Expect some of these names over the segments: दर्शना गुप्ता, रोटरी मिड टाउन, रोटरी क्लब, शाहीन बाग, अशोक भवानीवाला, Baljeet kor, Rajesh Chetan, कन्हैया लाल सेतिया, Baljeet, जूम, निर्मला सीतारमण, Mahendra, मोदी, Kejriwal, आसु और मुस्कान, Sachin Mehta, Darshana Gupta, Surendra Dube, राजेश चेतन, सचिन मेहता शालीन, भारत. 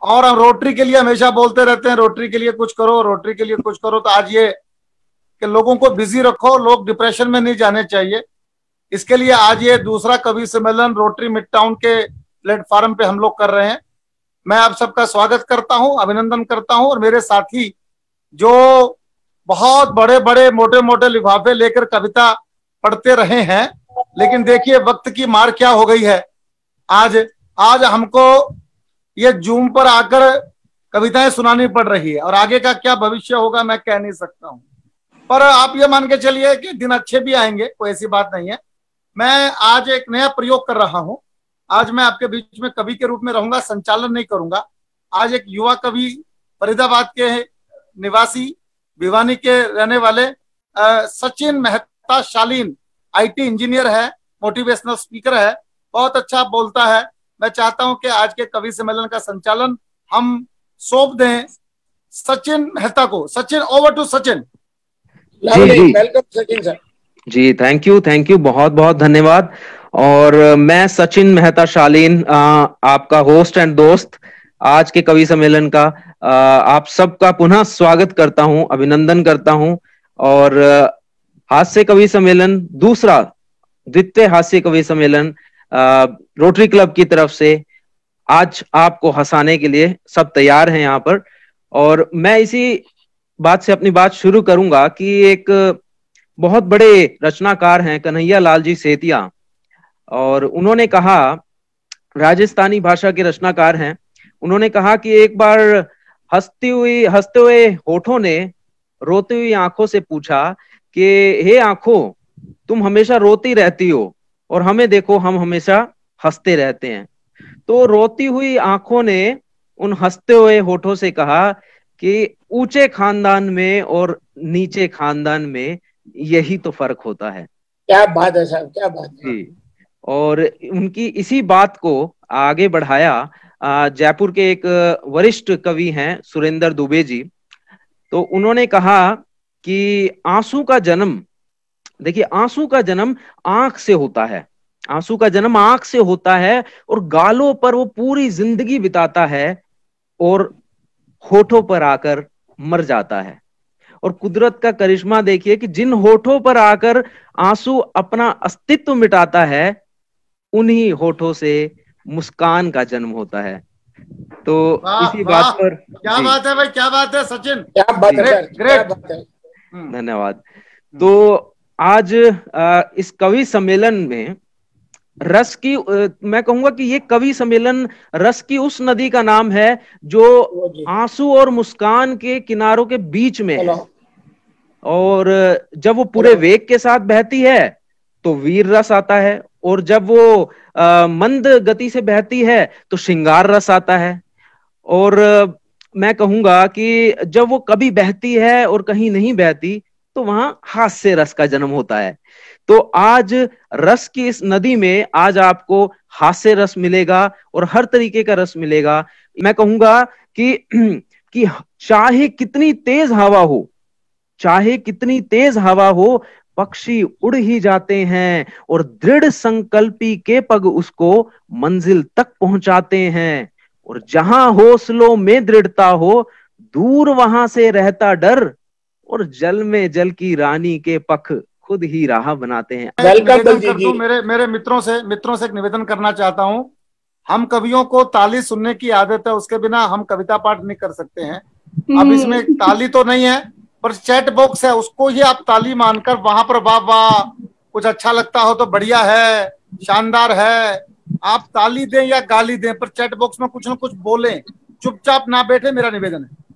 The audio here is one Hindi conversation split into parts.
और हम रोटरी के लिए हमेशा बोलते रहते हैं, रोटरी के लिए कुछ करो, रोटरी के लिए कुछ करो। तो आज ये कि लोगों को बिजी रखो, लोग डिप्रेशन में नहीं जाने चाहिए, इसके लिए आज ये दूसरा कवि सम्मेलन रोटरी मिड टाउन के प्लेटफॉर्म पे हम लोग कर रहे हैं। मैं आप सबका स्वागत करता हूँ, अभिनंदन करता हूँ। और मेरे साथी जो बहुत बड़े बड़े मोटे मोटे लिफाफे लेकर कविता पढ़ते रहे हैं, लेकिन देखिए वक्त की मार क्या हो गई है। आज हमको ये जूम पर आकर कविताएं सुनानी पड़ रही है और आगे का क्या भविष्य होगा मैं कह नहीं सकता हूँ, पर आप ये मान के चलिए कि दिन अच्छे भी आएंगे, कोई ऐसी बात नहीं है। मैं आज एक नया प्रयोग कर रहा हूँ। आज मैं आपके बीच में कवि के रूप में रहूंगा, संचालन नहीं करूंगा। आज एक युवा कवि, फरीदाबाद के निवासी, भिवानी के रहने वाले सचिन मेहता शालीन, IT इंजीनियर है, मोटिवेशनल स्पीकर है, बहुत अच्छा बोलता है। मैं चाहता हूं कि आज के कवि सम्मेलन का संचालन हम सौंप दें सचिन मेहता को। Sachin, over to Sachin. Welcome Sachin sir ji. Thank you, बहुत बहुत धन्यवाद। और मैं सचिन मेहता शालीन, आपका होस्ट एंड दोस्त, आज के कवि सम्मेलन का आप सबका पुनः स्वागत करता हूं, अभिनंदन करता हूं। और हास्य कवि सम्मेलन, द्वितीय हास्य कवि सम्मेलन रोटरी क्लब की तरफ से आज आपको हंसाने के लिए सब तैयार हैं यहाँ पर। और मैं इसी बात से अपनी बात शुरू करूंगा कि एक बहुत बड़े रचनाकार हैं कन्हैया लाल जी सेतिया, और उन्होंने कहा, राजस्थानी भाषा के रचनाकार हैं, उन्होंने कहा कि एक बार हंसते हुए होठों ने रोती हुई आंखों से पूछा कि हे आंखों, तुम हमेशा रोती रहती हो और हमें देखो, हम हमेशा हंसते रहते हैं। तो रोती हुई आंखों ने उन हंसते हुए होठों से कहा कि ऊंचे खानदान में और नीचे खानदान में यही तो फर्क होता है। क्या बात है साहब, क्या बात है। और उनकी इसी बात को आगे बढ़ाया जयपुर के एक वरिष्ठ कवि हैं सुरेंद्र दुबे जी। तो उन्होंने कहा कि आंसू का जन्म आंख से होता है, आंसू का जन्म आंख से होता है और गालों पर वो पूरी जिंदगी बिताता है और होठों पर आकर मर जाता है। और कुदरत का करिश्मा देखिए कि जिन होठों पर आकर आंसू अपना अस्तित्व मिटाता है, उन्हीं होठों से मुस्कान का जन्म होता है। तो इसी बात पर क्या बात है भाई, क्या बात है सचिन, क्या बात है, ग्रेट, धन्यवाद। तो आज इस कवि सम्मेलन में रस की, मैं कहूंगा कि ये कवि सम्मेलन रस की उस नदी का नाम है जो आंसू और मुस्कान के किनारों के बीच में है, और जब वो पूरे वेग के साथ बहती है तो वीर रस आता है, और जब वो मंद गति से बहती है तो श्रृंगार रस आता है। और मैं कहूंगा कि जब वो कभी बहती है और कहीं नहीं बहती तो वहां हास्य रस का जन्म होता है। तो आज रस की इस नदी में आज आपको हास्य रस मिलेगा और हर तरीके का रस मिलेगा। मैं कहूंगा कि चाहे कितनी तेज हवा हो, पक्षी उड़ ही जाते हैं और दृढ़ संकल्पी के पग उसको मंजिल तक पहुंचाते हैं। और जहां हौसलों में दृढ़ता हो, दूर वहां से रहता डर, और जल में जल की रानी के पख खुद ही राह बनाते हैं। मेरे मित्रों से एक निवेदन करना चाहता हूं। हम कवियों को ताली सुनने की आदत है, उसके बिना हम कविता पाठ नहीं कर सकते हैं। अब इसमें ताली तो नहीं है, पर चैट बॉक्स है, उसको ही आप ताली मानकर वहां पर वाह वाह, कुछ अच्छा लगता हो तो बढ़िया है, शानदार है, आप ताली दें या गाली दें, पर चैट बॉक्स में कुछ ना कुछ बोले, चुपचाप ना बैठे, मेरा निवेदन है।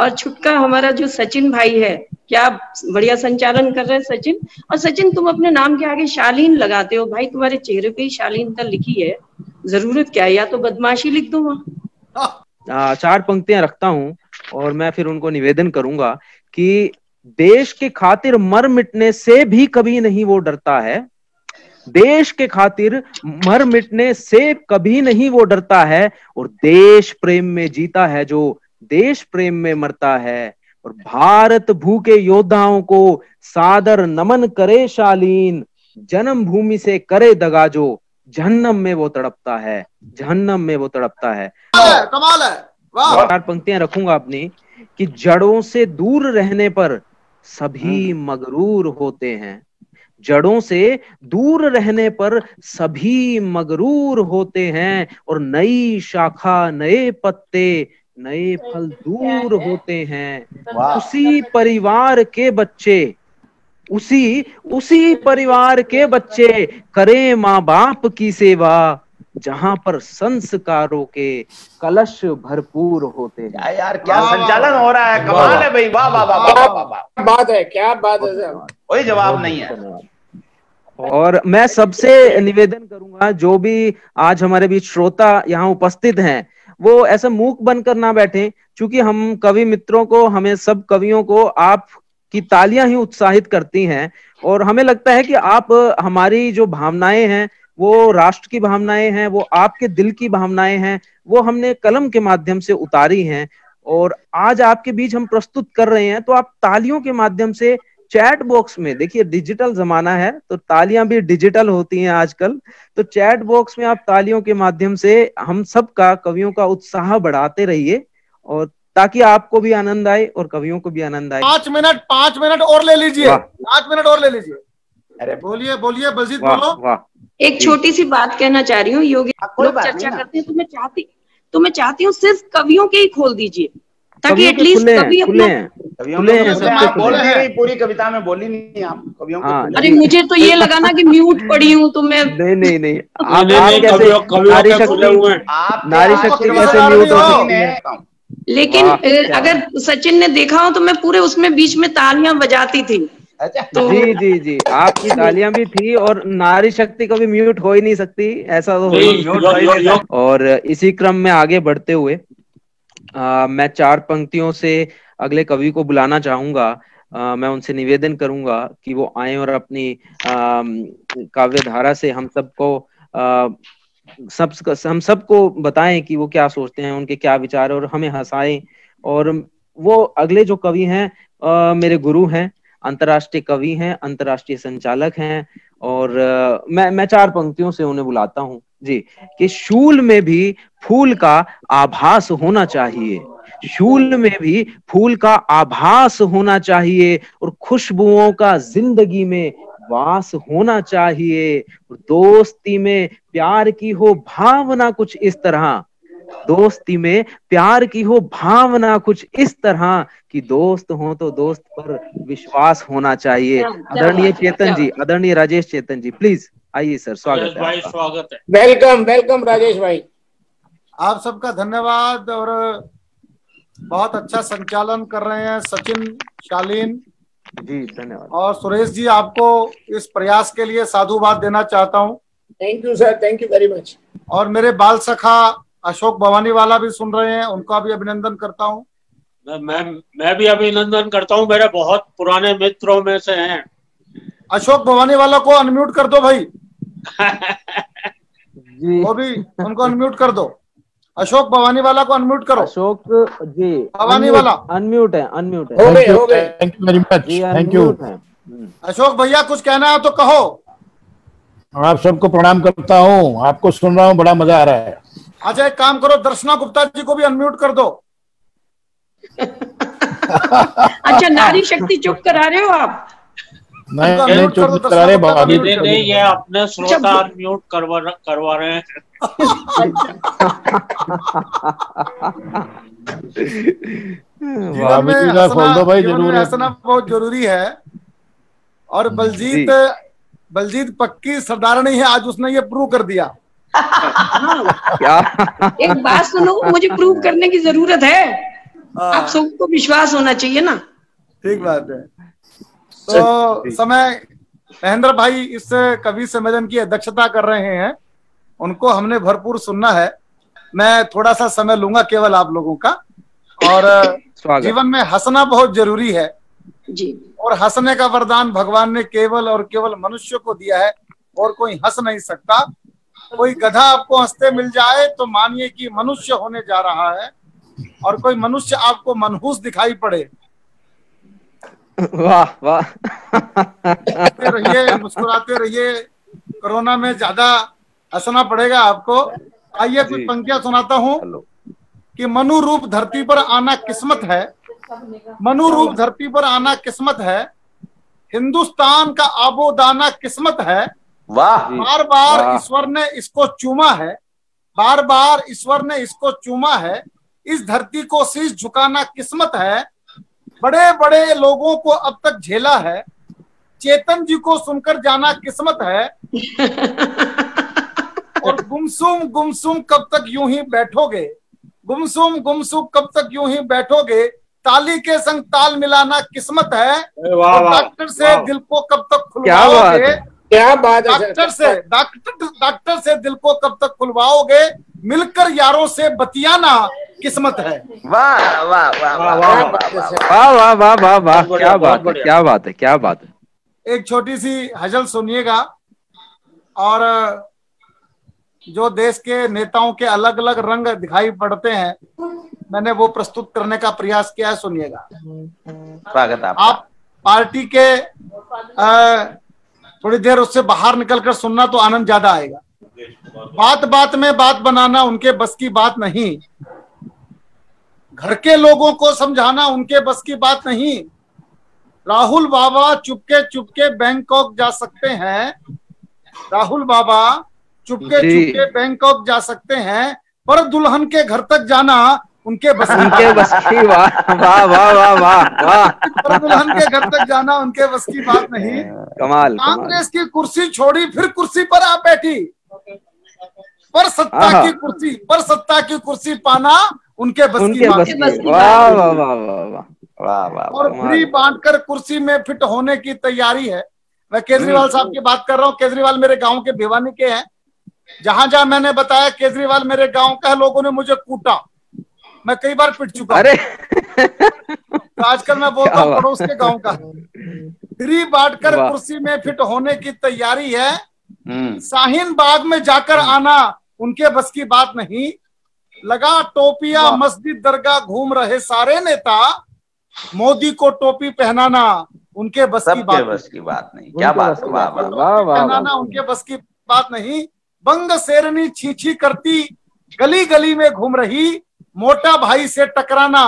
और छुटका हमारा जो सचिन भाई है, क्या बढ़िया संचालन कर रहे हैं सचिन। और सचिन, तुम अपने नाम के आगे शालीन लगाते हो भाई, तुम्हारे चेहरे पे ही शालीनता लिखी है, जरूरत क्या है, या तो बदमाशी लिख दो वहां। 4 पंक्तियां रखता हूँ और मैं फिर उनको निवेदन करूंगा कि देश के खातिर मर मिटने से भी कभी नहीं वो डरता है, देश के खातिर मर मिटने से कभी नहीं वो डरता है, और देश प्रेम में जीता है जो देश प्रेम में मरता है, और भारत भूखे योद्धाओं को सादर नमन करे शालीन, जन्मभूमि से करे दगा जो जहन्नम में वो तड़पता है, जहन्नम में वो तड़पता है। कमाल है, वाह। चार पंक्तियां रखूंगा अपनी कि जड़ों से दूर रहने पर सभी मगरूर होते हैं, जड़ों से दूर रहने पर सभी मगरूर होते हैं, और नई शाखा नए पत्ते नए फल दूर होते हैं। उसी परिवार के बच्चे, उसी परिवार के बच्चे करें माँ बाप की सेवा, जहां पर संस्कारों के कलश भरपूर होते हैं। यार क्या संचालन हो रहा है, कमाल है भाई, वाह वाह वाह, बात है, क्या बात है, कोई जवाब नहीं है। और मैं सबसे निवेदन करूंगा, जो भी आज हमारे बीच श्रोता यहाँ उपस्थित हैं, वो ऐसे मूक बनकर ना बैठे, क्योंकि हम कवि मित्रों को, हमें सब कवियों को आप की तालियां ही उत्साहित करती हैं, और हमें लगता है कि आप हमारी जो भावनाएं हैं वो राष्ट्र की भावनाएं हैं, वो आपके दिल की भावनाएं हैं, वो हमने कलम के माध्यम से उतारी हैं और आज आपके बीच हम प्रस्तुत कर रहे हैं। तो आप तालियों के माध्यम से चैट बॉक्स में, देखिए डिजिटल जमाना है तो तालियां भी डिजिटल होती हैं आजकल, तो चैट बॉक्स में आप तालियों के माध्यम से हम सबका, कवियों का उत्साह बढ़ाते रहिए, और ताकि आपको भी आनंद आए और कवियों को भी आनंद आए। 5 मिनट और ले लीजिए, 5 मिनट और ले लीजिए। अरे बोलिए बोलिए बलजीत, बोलो। वाह, एक छोटी सी बात कहना चाह रही हूँ, योगी लोग चर्चा करते हैं तो मैं चाहती हूँ सिर्फ कवियों के ही खोल दीजिए, ताकि एटलीस्ट कवि अपना पूरी कविता में बोली नहीं आप कवियों को। अरे मुझे तो ये लगा ना कि म्यूट पड़ी हूँ तो मैं, नहीं आप नारी शक्ति कैसे म्यूट हो सकती है, लेकिन अगर सचिन ने देखा हो तो मैं पूरे उसमें बीच में तालियां बजाती थी। अच्छा तो... जी आपकी तालियां भी थी, और नारी शक्ति कभी म्यूट हो ही नहीं सकती, ऐसा तो हो। और इसी क्रम में आगे बढ़ते हुए मैं 4 पंक्तियों से अगले कवि को बुलाना चाहूंगा। मैं उनसे निवेदन करूंगा कि वो आए और अपनी काव्य धारा से हम सबको हम सबको बताएं कि वो क्या सोचते हैं, उनके क्या विचार है, और हमें हंसाएं। और वो अगले जो कवि हैं मेरे गुरु हैं, अंतर्राष्ट्रीय कवि हैं, अंतर्राष्ट्रीय संचालक हैं, और मैं 4 पंक्तियों से उन्हें बुलाता हूं जी। कि शूल में भी फूल का आभास होना चाहिए, शूल में भी फूल का आभास होना चाहिए, और खुशबुओं का जिंदगी में वास होना चाहिए, दोस्ती में प्यार की हो भावना कुछ इस तरह, दोस्ती में प्यार की हो भावना कुछ इस तरह कि दोस्त हो तो दोस्त पर विश्वास होना चाहिए। आदरणीय चेतन जी, आदरणीय राजेश चेतन जी, प्लीज आइए सर, स्वागत है, स्वागत है, वेलकम वेलकम राजेश भाई। आप सबका धन्यवाद, और बहुत अच्छा संचालन कर रहे हैं सचिन, शालीन जी, धन्यवाद। और सुरेश जी, आपको इस प्रयास के लिए साधुवाद देना चाहता हूँ। Thank you sir, thank you very much. और मेरे बाल सखा अशोक भवानीवाला भी सुन रहे हैं, उनका भी अभिनंदन करता हूँ। मैं भी अभिनंदन करता हूँ, मेरे बहुत पुराने मित्रों में से हैं। अशोक भवानीवाला को अनम्यूट कर दो भाई। जी, वो भी उनको अनम्यूट कर दो, अशोक भवानीवाला को अनम्यूट करो। अशोक जी भवानीवाला अनम्यूट है, अनम्यूट है, हो गए, thank you very much, thank you. Ashok भैया कुछ कहना है तो कहो। आप सबको प्रणाम करता हूँ, आपको सुन रहा हूँ, बड़ा मजा आ रहा है। अच्छा एक काम करो, दर्शना गुप्ता जी को भी अनम्यूट कर दो। अच्छा नारी शक्ति चुप करा रहे हो आप? नहीं चुप करा रहे, ये अपने श्रोता अनम्यूट करवा रहे हैं। जीवन में हंसना बहुत जरूरी है, और बलजीत पक्की सरदारनी है, आज उसने ये प्रूव कर दिया। एक बात सुनो, मुझे प्रूव करने की जरूरत है, आप सबको विश्वास होना चाहिए ना। ठीक बात है। तो समय महेंद्र भाई इस कवि सम्मेलन की अध्यक्षता कर रहे हैं, उनको हमने भरपूर सुनना है। मैं थोड़ा सा समय लूंगा केवल आप लोगों का, और जीवन में हंसना बहुत जरूरी है जी। और हंसने का वरदान भगवान ने केवल और केवल मनुष्य को दिया है, और कोई हंस नहीं सकता। कोई गधा आपको हंसते मिल जाए तो मानिए कि मनुष्य होने जा रहा है, और कोई मनुष्य आपको मनहूस दिखाई पड़े, वाह वाह, मुस्कुराते रहिए। कोरोना में ज्यादा हंसना पड़ेगा आपको। आइए कुछ पंक्तियां सुनाता हूँ कि मनु रूप धरती पर आना किस्मत है, मनु रूप धरती पर आना किस्मत है, हिंदुस्तान का आबोदाना किस्मत है, बार बार ईश्वर ने इसको चूमा है, बार बार ईश्वर ने इसको चूमा है, इस धरती को शीश झुकाना किस्मत है, बड़े बड़े लोगों को अब तक झेला है, चेतन जी को सुनकर जाना किस्मत है, और गुमसुम गुमसुम कब तक यूं ही बैठोगे, गुमसुम गुमसुम कब तक यूं ही बैठोगे, ताली के संग ताल मिलाना किस्मत है, डॉक्टर से दिल को कब तक खुलवाओगे, क्या बात है, डॉक्टर से दिल को कब तक खुलवाओगे, मिलकर यारों से बतियाना किस्मत है। वाह वाह वाह वाह वाह वाह वाह वाह, क्या बात है, क्या बात है, क्या बात है। एक छोटी सी हजल सुनिएगा, और जो देश के नेताओं के अलग अलग रंग दिखाई पड़ते हैं, मैंने वो प्रस्तुत करने का प्रयास किया है, सुनिएगा। स्वागत है आप पार्टी के, थोड़ी देर उससे बाहर निकलकर सुनना तो आनंद ज्यादा आएगा। बात बात में बात बनाना उनके बस की बात नहीं, घर के लोगों को समझाना उनके बस की बात नहीं, राहुल बाबा चुपके चुपके बैंकॉक जा सकते हैं, राहुल बाबा चुपके चुपके बैंकॉक जा सकते हैं, पर दुल्हन के घर तक जाना उनके बस की बात, वाह वाह वाह वाह, पर दुल्हन के घर तक जाना उनके बस की बात नहीं। कमाल, कांग्रेस की कुर्सी छोड़ी फिर कुर्सी पर आप बैठी, पर सत्ता की कुर्सी, पर सत्ता की कुर्सी पाना उनके बस की बात। वाह वाह वाह वाह वाह वाह। और फ्री बांटकर कुर्सी में फिट होने की तैयारी है। मैं केजरीवाल साहब की बात कर रहा हूँ। केजरीवाल मेरे गाँव के भिवानी के हैं, जहां जहां मैंने बताया केजरीवाल मेरे गाँव का है, लोगों ने मुझे कूटा, मैं कई बार पिट चुका। अरे तो आजकल मैं बोलता हूँ पड़ोस के गांव का। फ्री बांटकर कुर्सी में फिट होने की तैयारी है, शाहीन बाग में जाकर आना उनके बस की बात नहीं, लगा टोपिया मस्जिद दरगाह घूम रहे सारे नेता, मोदी को टोपी पहनाना उनके बस की बात, नहीं। क्या बात, पहनाना उनके बस की बात नहीं। बंग शेरनी छींछी करती गली गली में घूम रही, मोटा भाई से टकराना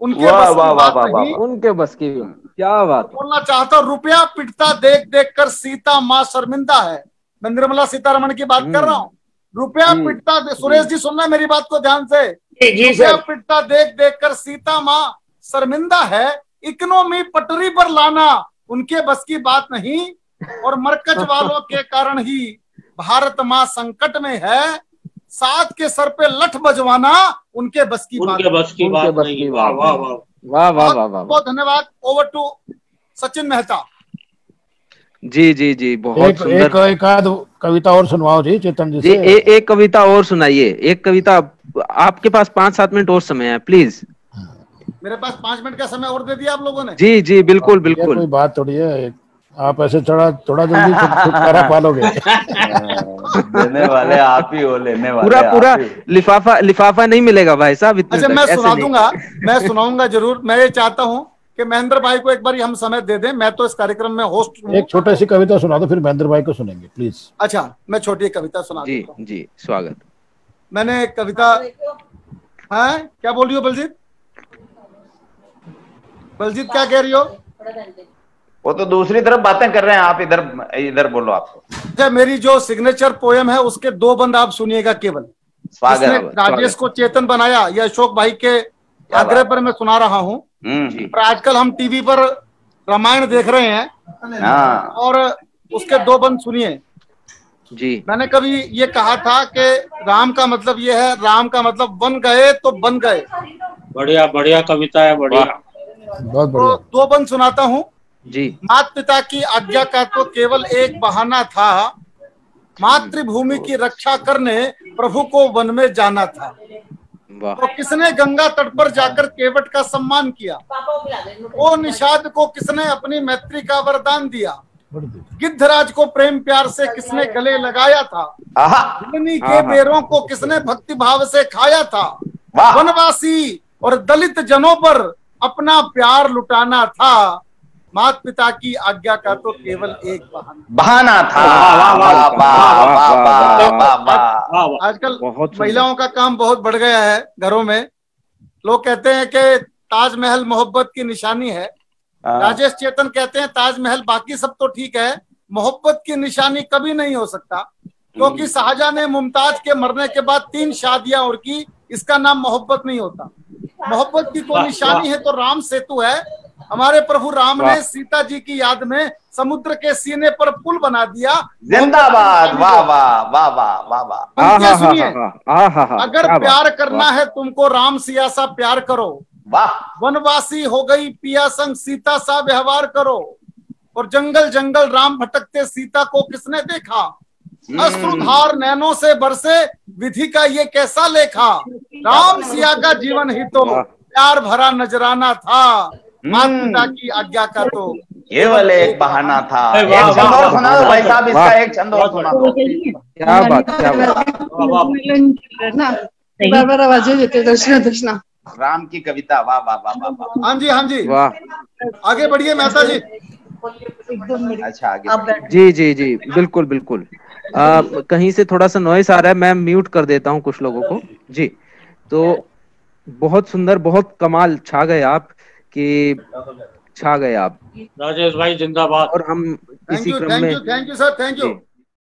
उनके बस की बात नहीं, उनके बस की क्या बात। बोलना चाहता, रुपया पिटता देख देख कर सीता माँ शर्मिंदा है। मैं निर्मला सीतारमण की बात कर रहा हूँ। रुपया पिटता, सुरेश जी सुनना मेरी बात को ध्यान से, रुपया पिटता देख देख कर सीता माँ शर्मिंदा है, इकोनॉमी पटरी पर लाना उनके बस की बात नहीं, और मरकज वालों के कारण ही भारत माँ संकट में है, साथ के सर पे लठ बजवाना उनके बस की बात, नहीं। वाह वाह वाह वाह वाह वाह, बहुत धन्यवाद। Over to Sachin Mehta ji. जी जी बहुत सुंदर। एक आध कविता और सुनवाओ जी, चेतन जी से एक कविता और सुनाइए। एक कविता, आपके पास 5-7 मिनट और समय है, प्लीज। मेरे पास 5 मिनट का समय और दे दिया आप लोगों ने। जी जी बिल्कुल बिल्कुल, कोई बात थोड़ी है, आप ऐसे थोड़ा जल्दी छुटकारा पालोगे। देने वाले आप ही हो, लेने वाले पूरा लिफाफा नहीं मिलेगा भाई साहब। अच्छा, मैं सुना दूंगा, मैं सुनाऊंगा जरूर। मैं ये चाहता हूँ कि महेंद्र भाई को एक बार हम समय दे दें, मैं तो इस कार्यक्रम में होस्ट हूँ। एक छोटी सी कविता सुना दो, फिर महेंद्र भाई को सुनेंगे, प्लीज। अच्छा, मैं छोटी कविता सुना जी जी, स्वागत। मैंने कविता, हाँ क्या बोल रही हो बलजीत? बलजीत क्या कह रही हो? वो तो दूसरी तरफ बातें कर रहे हैं, आप इधर इधर बोलो। आपको मेरी जो सिग्नेचर पोयम है उसके 2 बंद आप सुनिएगा केवल। राजेश को चेतन बनाया, यह अशोक भाई के आग्रह पर मैं सुना रहा हूँ। पर आजकल हम टीवी पर रामायण देख रहे हैं, और उसके 2 बंद सुनिए जी। मैंने कभी ये कहा था कि राम का मतलब ये है, राम का मतलब बन गए तो बन गए। बढ़िया बढ़िया कविता है, बढ़िया, बहुत बढ़िया। 2 बंद सुनाता हूँ जी। माता पिता की आज्ञा का तो केवल एक बहाना था, मातृभूमि की रक्षा करने प्रभु को वन में जाना था। तो किसने गंगा तट पर जाकर केवट का सम्मान किया, वो निषाद को किसने अपनी मैत्री का वरदान दिया, गिद्धराज को प्रेम प्यार से किसने गले लगाया था, हिरनी के बेरों को किसने भक्ति भाव से खाया था, वनवासी और दलित जनों पर अपना प्यार लुटाना था, माता पिता की आज्ञा का तो केवल एक बहाना था। आजकल महिलाओं का काम बहुत बढ़ गया है घरों में। लोग कहते हैं कि ताजमहल मोहब्बत की निशानी है। राजेश चेतन कहते हैं ताजमहल बाकी सब तो ठीक है, मोहब्बत की निशानी कभी नहीं हो सकता, क्योंकि शाहजहां ने मुमताज के मरने के बाद 3 शादियां और की, इसका नाम मोहब्बत नहीं होता। मोहब्बत की कोई निशानी है तो राम सेतु है। हमारे प्रभु राम ने सीता जी की याद में समुद्र के सीने पर पुल बना दिया। जिंदाबाद, वाह वाह वाह वाह वाह। सुनिए, अगर प्यार करना है तुमको राम सिया सा प्यार करो, वनवासी हो गई पिया संग सीता सा व्यवहार करो, और जंगल जंगल राम भटकते सीता को किसने देखा, अश्रुधार नैनों से बरसे विधि का ये कैसा लेखा, राम सिया का जीवन ही तो प्यार भरा नजराना था, माता पिता की आज्ञा का तो केवल एक बहाना था। एक छंद और सुना दो भाई साहब, इसका एक छंद और सुना दो। क्या बात, क्या बात, दर्शना दर्शना राम की कविता, वाह वाह वाह वाह। हाँ जी, हाँ जी, वाह, आगे बढ़िए मेहता जी। अच्छा आगे, जी जी जी, बिल्कुल बिल्कुल। कहीं से थोड़ा सा नॉइस आ रहा है, मैं म्यूट कर देता हूँ कुछ लोगों को जी। तो बहुत सुंदर, बहुत कमाल, छा गए आप, कि छा गए आप राजेश भाई, जिंदाबाद। और हम इसी क्रम में, thank you sir, thank you.